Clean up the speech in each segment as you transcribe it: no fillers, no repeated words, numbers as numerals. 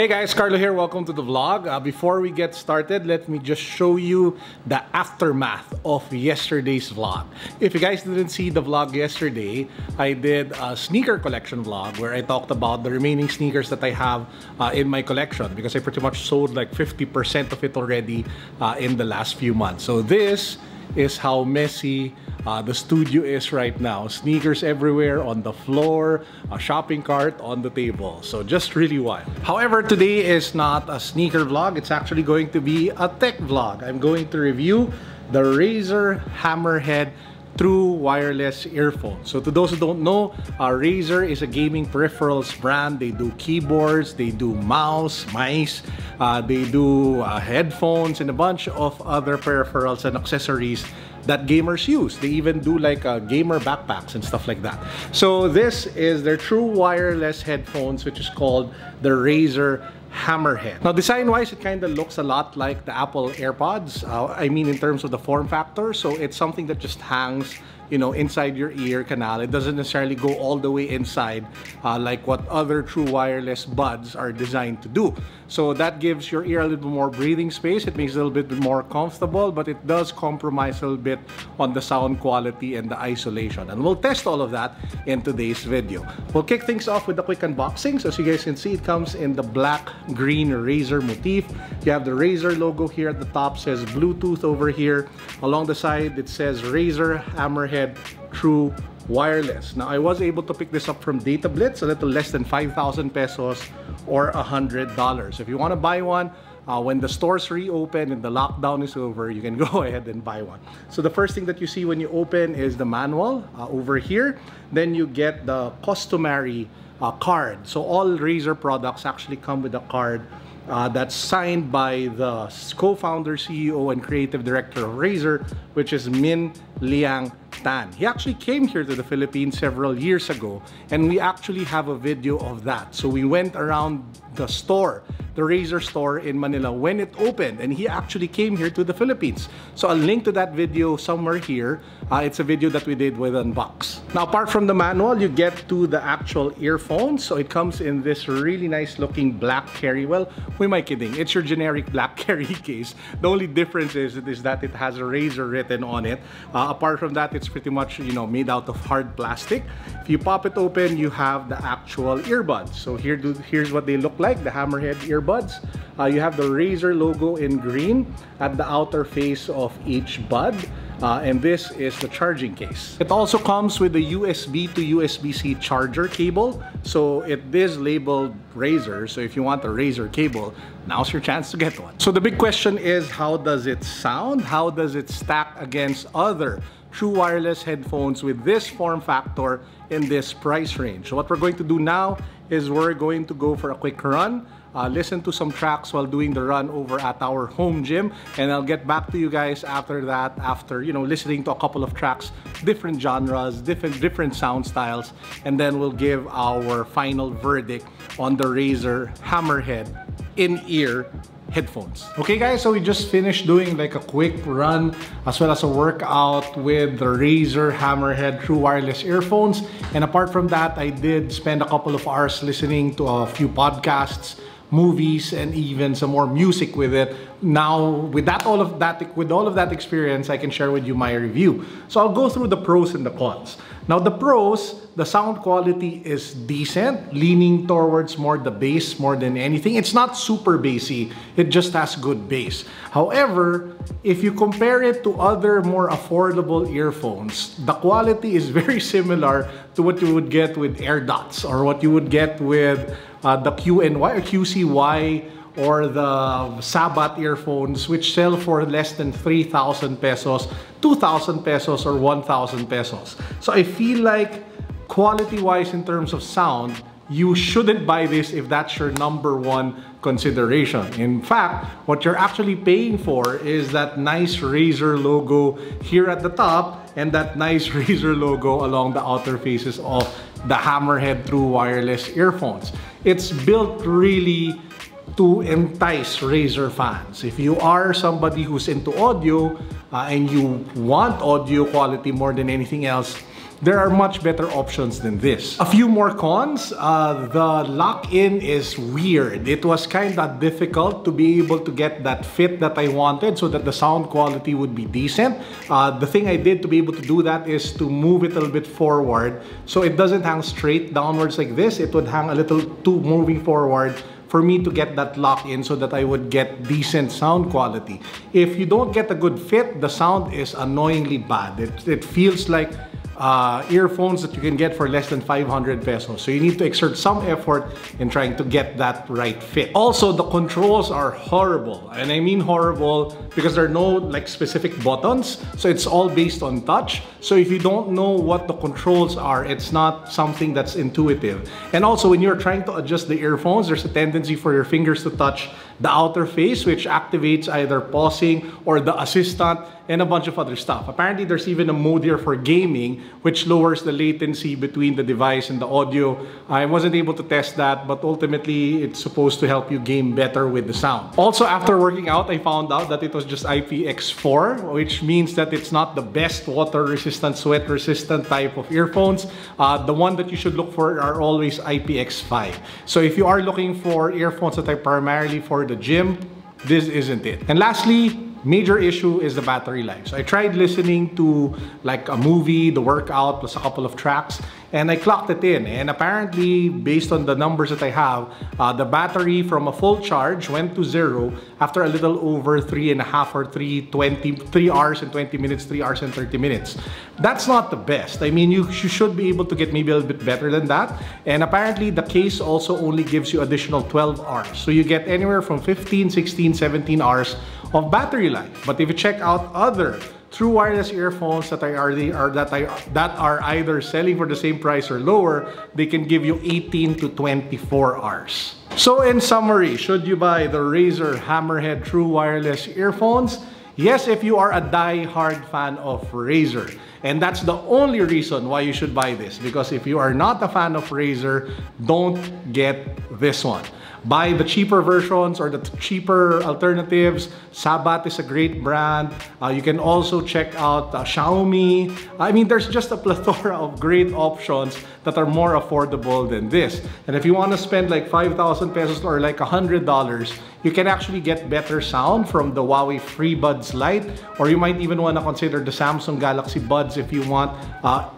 Hey guys, Carlo here, welcome to the vlog. Before we get started, let me just show you the aftermath of yesterday's vlog. If you guys didn't see the vlog yesterday, I did a sneaker collection vlog where I talked about the remaining sneakers that I have in my collection because I pretty much sold like 50% of it already in the last few months. So this is how messy the studio is right now. Sneakers everywhere, on the floor, a shopping cart, on the table. So just really wild. However, today is not a sneaker vlog. It's actually going to be a tech vlog. I'm going to review the Razer Hammerhead True wireless earphones. So to those who don't know, Razer is a gaming peripherals brand. They do keyboards, they do mice, they do headphones, and a bunch of other peripherals and accessories that gamers use. They even do like gamer backpacks and stuff like that. So this is their true wireless headphones, which is called the Razer Hammerhead. Now, design-wise, it kind of looks a lot like the Apple AirPods. I mean, in terms of the form factor. So it's something that just hangs, you know, inside your ear canal. It doesn't necessarily go all the way inside like what other true wireless buds are designed to do. So that gives your ear a little bit more breathing space. It makes it a little bit more comfortable, but it does compromise a little bit on the sound quality and the isolation. And we'll test all of that in today's video. We'll kick things off with a quick unboxing. So as you guys can see, it comes in the black-green Razer motif. You have the Razer logo here at the top, says Bluetooth over here. Along the side, it says Razer Hammerhead True wireless. Now, I was able to pick this up from Data Blitz, a little less than 5,000 pesos or $100. If you want to buy one, when the stores reopen and the lockdown is over, you can go ahead and buy one. So the first thing that you see when you open is the manual over here. Then you get the customary card. So all Razer products actually come with a card that's signed by the co-founder, CEO, and creative director of Razer, which is Min Liang. He actually came here to the Philippines several years ago, and we actually have a video of that. So we went around the store, the Razer store in Manila, when it opened, and he actually came here to the Philippines. So I'll link to that video somewhere here. It's a video that we did with Unbox. Now, apart from the manual, you get to the actual earphones. So it comes in this really nice looking black carry. Well, who am I kidding? It's your generic black carry case. The only difference is that it has a Razer written on it. Apart from that, it's pretty much, you know, made out of hard plastic. If you pop it open, you have the actual earbuds. So here's what they look like, the Hammerhead earbuds. You have the Razer logo in green at the outer face of each bud. And this is the charging case. It also comes with a USB to USB-C charger cable. So it is labeled Razer. So if you want a Razer cable, now's your chance to get one. So the big question is, how does it sound? How does it stack against other true wireless headphones with this form factor in this price range? So what we're going to do now is we're going to go for a quick run, listen to some tracks while doing the run over at our home gym, and I'll get back to you guys after that, after, you know, listening to a couple of tracks, different genres, different sound styles, and then we'll give our final verdict on the Razer Hammerhead in-ear headphones. Okay guys, so we just finished doing like a quick run as well as a workout with the Razer Hammerhead True Wireless Earphones. And apart from that, I did spend a couple of hours listening to a few podcasts, movies, and even some more music with it. Now, with all of that experience, I can share with you my review. So I'll go through the pros and the cons. Now, the pros, the sound quality is decent, leaning towards more the bass more than anything. It's not super bassy, it just has good bass. However, if you compare it to other more affordable earphones, the quality is very similar to what you would get with AirDots or what you would get with the QCY or the Sabat earphones, which sell for less than 3,000 pesos, 2,000 pesos, or 1,000 pesos. So I feel like quality-wise in terms of sound, you shouldn't buy this if that's your number one consideration. In fact, what you're actually paying for is that nice Razer logo here at the top and that nice Razer logo along the outer faces of the Hammerhead True Wireless Earphones. It's built really to entice Razer fans. If you are somebody who's into audio and you want audio quality more than anything else, there are much better options than this. A few more cons. The lock-in is weird. It was kind of difficult to be able to get that fit that I wanted so that the sound quality would be decent. The thing I did to be able to do that is to move it a little bit forward so it doesn't hang straight downwards like this. It would hang a little too moving forward for me to get that lock in so that I would get decent sound quality. If you don't get a good fit, the sound is annoyingly bad. It feels like earphones that you can get for less than 500 pesos. So you need to exert some effort in trying to get that right fit. Also, the controls are horrible. And I mean horrible because there are no like specific buttons. So it's all based on touch. So if you don't know what the controls are, it's not something that's intuitive. And also when you're trying to adjust the earphones, there's a tendency for your fingers to touch the outer face, which activates either pausing or the assistant and a bunch of other stuff. Apparently, there's even a mode here for gaming, which lowers the latency between the device and the audio. I wasn't able to test that, but ultimately, it's supposed to help you game better with the sound. Also, after working out, I found out that it was just IPX4, which means that it's not the best water-resistant, sweat-resistant type of earphones. The one that you should look for are always IPX5. So if you are looking for earphones that are primarily for the gym, this isn't it. And lastly, major issue is the battery life. So I tried listening to like a movie, the workout, plus a couple of tracks, and I clocked it in. And apparently, based on the numbers that I have, the battery from a full charge went to zero after a little over 3 hours and 20 minutes, 3 hours and 30 minutes. That's not the best. I mean, you should be able to get maybe a little bit better than that. And apparently, the case also only gives you additional 12 hours. So you get anywhere from 15, 16, 17 hours of battery life. But if you check out other true wireless earphones that are either selling for the same price or lower, they can give you 18 to 24 hours. So in summary, should you buy the Razer Hammerhead True Wireless Earphones? Yes, if you are a die-hard fan of Razer. And that's the only reason why you should buy this, because if you are not a fan of Razer, don't get this one. Buy the cheaper versions or the cheaper alternatives. Sabat is a great brand. You can also check out Xiaomi. I mean, there's just a plethora of great options that are more affordable than this. And if you want to spend like 5,000 pesos or like $100, you can actually get better sound from the Huawei Free Buds Lite, or you might even want to consider the Samsung Galaxy Buds if you want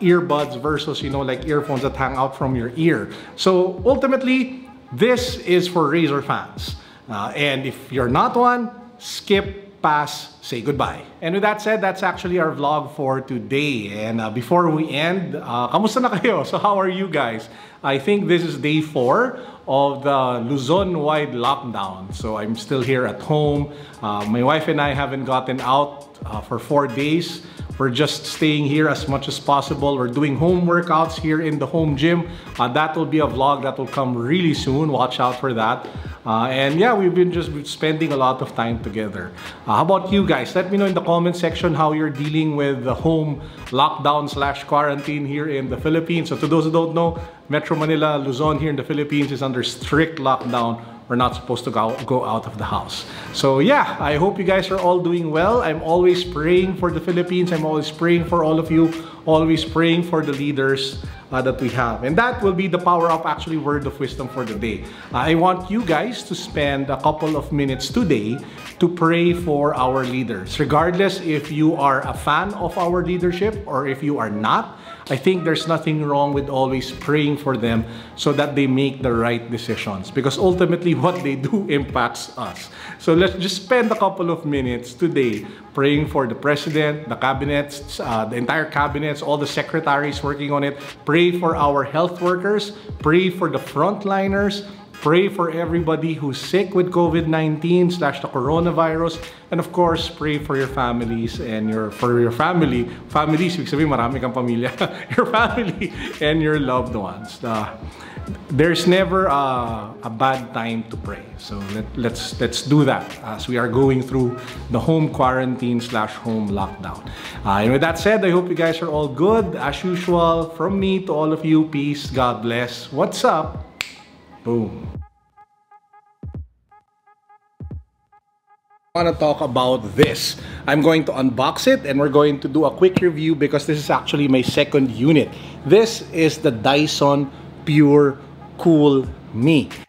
earbuds versus, you know, like earphones that hang out from your ear. So ultimately, this is for Razer fans. And if you're not one, skip, pass, say goodbye. And with that said, that's actually our vlog for today. And before we end, kamusta na kayo? So how are you guys? I think this is day 4 of the Luzon-wide lockdown. So I'm still here at home. My wife and I haven't gotten out for 4 days. We're just staying here as much as possible. We're doing home workouts here in the home gym. That will be a vlog that will come really soon. Watch out for that. And yeah, we've been just spending a lot of time together. How about you guys? Let me know in the comment section how you're dealing with the home lockdown/quarantine here in the Philippines. So to those who don't know, Metro Manila, Luzon here in the Philippines is under strict lockdown. We're not supposed to go out of the house. So yeah, I hope you guys are all doing well. I'm always praying for the Philippines. I'm always praying for all of you. Always praying for the leaders that we have. And that will be the power-up, actually, word of wisdom for the day. I want you guys to spend a couple of minutes today to pray for our leaders. Regardless if you are a fan of our leadership or if you are not, I think there's nothing wrong with always praying for them so that they make the right decisions, because ultimately what they do impacts us. So let's just spend a couple of minutes today praying for the president, the cabinets, the entire cabinets, all the secretaries working on it. Pray for our health workers. Pray for the frontliners. Pray for everybody who's sick with COVID-19/the coronavirus. And of course, pray for your families and for your family. Families, ibig sabihin marami kang pamilya. Your family and your loved ones. There's never a bad time to pray. So let's do that as we are going through the home quarantine/home lockdown. And with that said, I hope you guys are all good. As usual, from me to all of you, peace, God bless. What's up? Boom. I want to talk about this. I'm going to unbox it and we're going to do a quick review because this is actually my second unit. This is the Dyson Pure Cool Me.